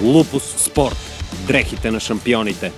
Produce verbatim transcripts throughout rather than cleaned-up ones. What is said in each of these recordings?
Lupus Sport – дрехите на шампионите.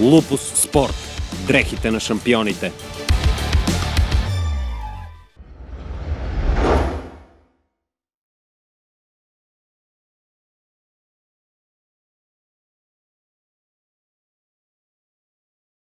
Lupus Sport – дрехите на шампионите.